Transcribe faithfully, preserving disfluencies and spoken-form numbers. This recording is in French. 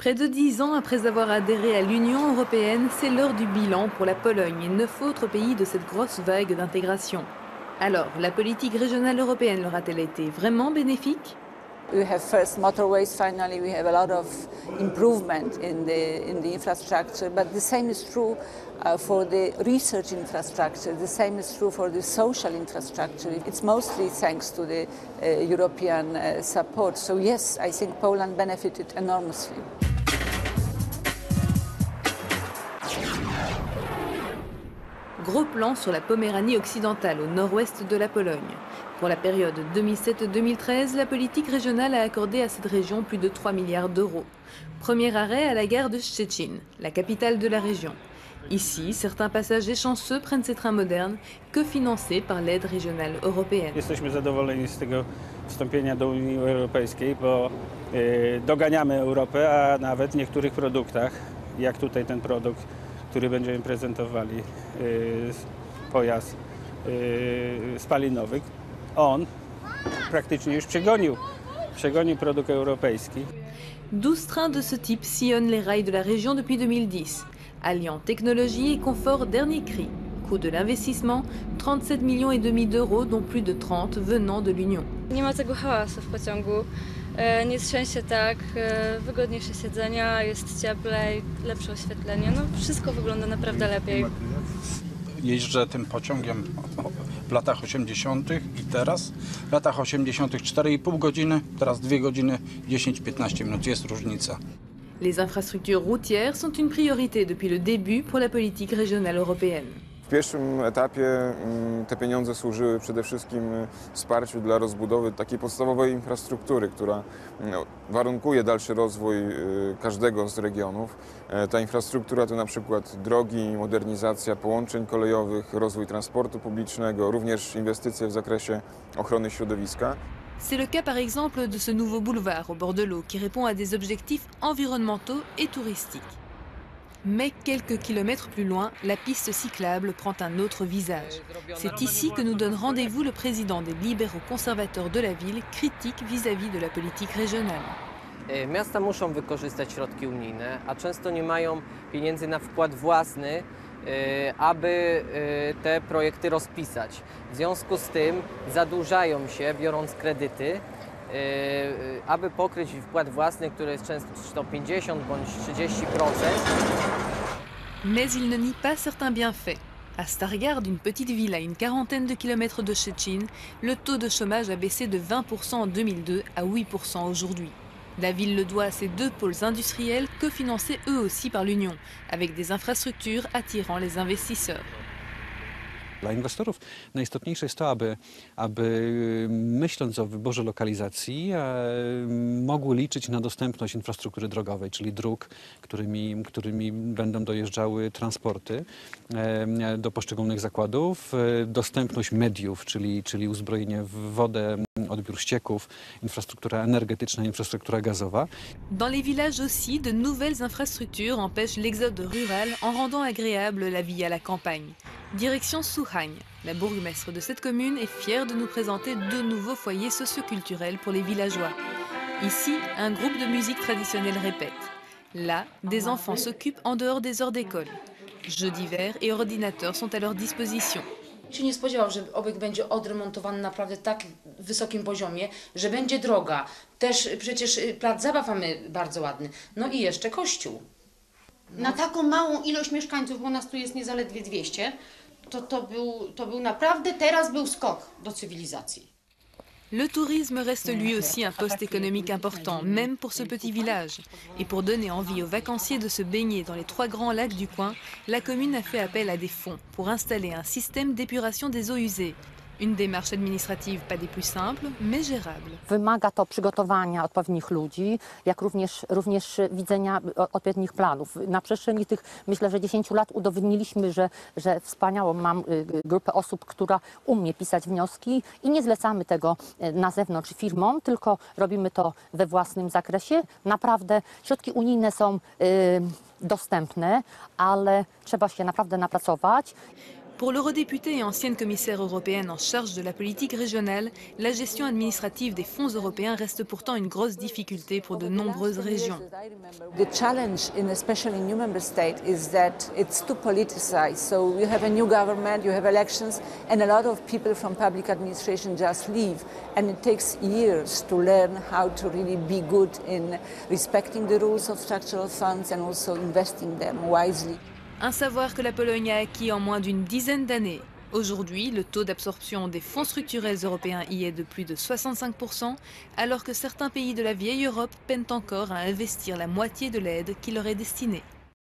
Près de dix ans après avoir adhéré à l'Union européenne, c'est l'heure du bilan pour la Pologne et neuf autres pays de cette grosse vague d'intégration. Alors, la politique régionale européenne leur a-t-elle été vraiment bénéfique ? We have first motorways, finally we have a lot of improvement in the, in the infrastructure, but the same is true uh, for the research infrastructure, the same is true for the social infrastructure. It's mostly thanks to the uh, European uh, support. So yes, I think Poland benefited enormously. Gros plan sur la Poméranie occidentale, au nord-ouest de la Pologne. Pour la période deux mille sept deux mille treize, la politique régionale a accordé à cette région plus de trois milliards d'euros. Premier arrêt à la gare de Szczecin, la capitale de la région. Ici, certains passagers chanceux prennent ces trains modernes que financés par l'aide régionale européenne. Jesteśmy zadowoleni z tego wstąpienia do Unii Europejskiej, bo doganiamy Europę, a nawet w niektórych produktach, jak tutaj ten produkt, który będziemy prezentowali, pojazd spalinowy, on praktycznie już przegonił, przegonił produkt europejski. douze trains de ce type sillonnent les rails de la région depuis deux mille dix, alliant technologie et confort dernier cri. Coût de l'investissement, trente-sept millions et demi d'euros, dont plus de trente venant de l'Union. Nie ma tego hałasu w pociągu. Nie trzęsie tak, wygodniejsze siedzenia, jest cieplej, lepsze oświetlenie, no wszystko wygląda naprawdę lepiej. Jeżdżę tym pociągiem w latach osiemdziesiątych i teraz, w latach osiemdziesiątych cztery i pół godziny, teraz dwie godziny, dziesięć piętnaście minut, jest różnica. Les infrastructures routières sont une priorité depuis le début pour la politique régionale européenne. W pierwszym etapie te pieniądze służyły przede wszystkim wsparciu dla rozbudowy takiej podstawowej infrastruktury, która warunkuje dalszy rozwój każdego z regionów. Ta infrastruktura to na przykład drogi, modernizacja połączeń kolejowych, rozwój transportu publicznego, również inwestycje w zakresie ochrony środowiska. C'est le cas par exemple de ce nouveau boulevard au bord de l'eau qui répond à des objectifs environnementaux et touristiques. Mais quelques kilomètres plus loin, la piste cyclable prend un autre visage. C'est ici que nous donne rendez-vous le président des libéraux conservateurs de la ville, critique vis-à-vis de la politique régionale. Miasta muszą wykorzystać środki unijne, a często nie mają pieniędzy na wkład własny, aby te projekty rozpisać. W związku z tym zadłużają się, biorąc kredyty, aby pokryć wkład własny, który jest często pięćdziesiąt bądź trzydzieści procent. Mais il ne nie pas certains bienfaits. À Stargard, une petite ville à une quarantaine de kilomètres de Szczecin, le taux de chômage a baissé de vingt pour cent en deux mille deux à huit pour cent aujourd'hui. La ville le doit à ces deux pôles industriels cofinancés eux aussi par l'Union, avec des infrastructures attirant les investisseurs. Dla inwestorów najistotniejsze jest to, aby, aby myśląc o wyborze lokalizacji, mogły liczyć na dostępność infrastruktury drogowej, czyli dróg, którymi, którymi będą dojeżdżały transporty do poszczególnych zakładów, dostępność mediów, czyli, czyli uzbrojenie w wodę, odbiór ścieków, infrastruktura energetyczna, infrastruktura gazowa. Dans les villages aussi, de nouvelles infrastructures empêchent l'exode rural en rendant agréable la vie à la campagne. Direction Souhagne. La bourgmestre de cette commune est fière de nous présenter deux nouveaux foyers socioculturels pour les villageois. Ici, un groupe de musique traditionnelle répète. Là, des enfants s'occupent en dehors des heures d'école. Jeux divers et ordinateurs sont à leur disposition. Się nie spodziewał, że obiekt będzie odremontowany naprawdę tak wysokim poziomie, że będzie droga. Też przecież plac zabaw mamy bardzo ładny. No i jeszcze kościół. Na taką małą ilość mieszkańców, bo nas tu jest niezaledwie dwieście, to, to, był, to był naprawdę, teraz był skok do cywilizacji. Le tourisme reste lui aussi un poste économique important, même pour ce petit village. Et pour donner envie aux vacanciers de se baigner dans les trois grands lacs du coin, la commune a fait appel à des fonds pour installer un système d'épuration des eaux usées. Une démarche administrative pas des plus simples, mais gérable. Wymaga to przygotowania odpowiednich ludzi, jak również, również widzenia odpowiednich planów. Na przestrzeni tych, myślę, że dziesięciu lat udowodniliśmy, że, że wspaniałą mam grupę osób, która umie pisać wnioski i nie zlecamy tego na zewnątrz firmom, tylko robimy to we własnym zakresie. Naprawdę środki unijne są y, dostępne, ale trzeba się naprawdę napracować. Pour l'eurodéputée et ancienne commissaire européenne en charge de la politique régionale, la gestion administrative des fonds européens reste pourtant une grosse difficulté pour de nombreuses régions. The challenge, in especially new member states, is that it's too politicized. So you have a new government, you have elections, and a lot of people from public administration just leave, and it takes years to learn how to really be good in respecting the rules of structural funds and also investing them wisely. Un savoir que la Pologne a acquis en moins d'une dizaine d'années. Aujourd'hui, le taux d'absorption des fonds structurels européens y est de plus de soixante-cinq pour cent, alors que certains pays de la vieille Europe peinent encore à investir la moitié de l'aide qui leur est destinée.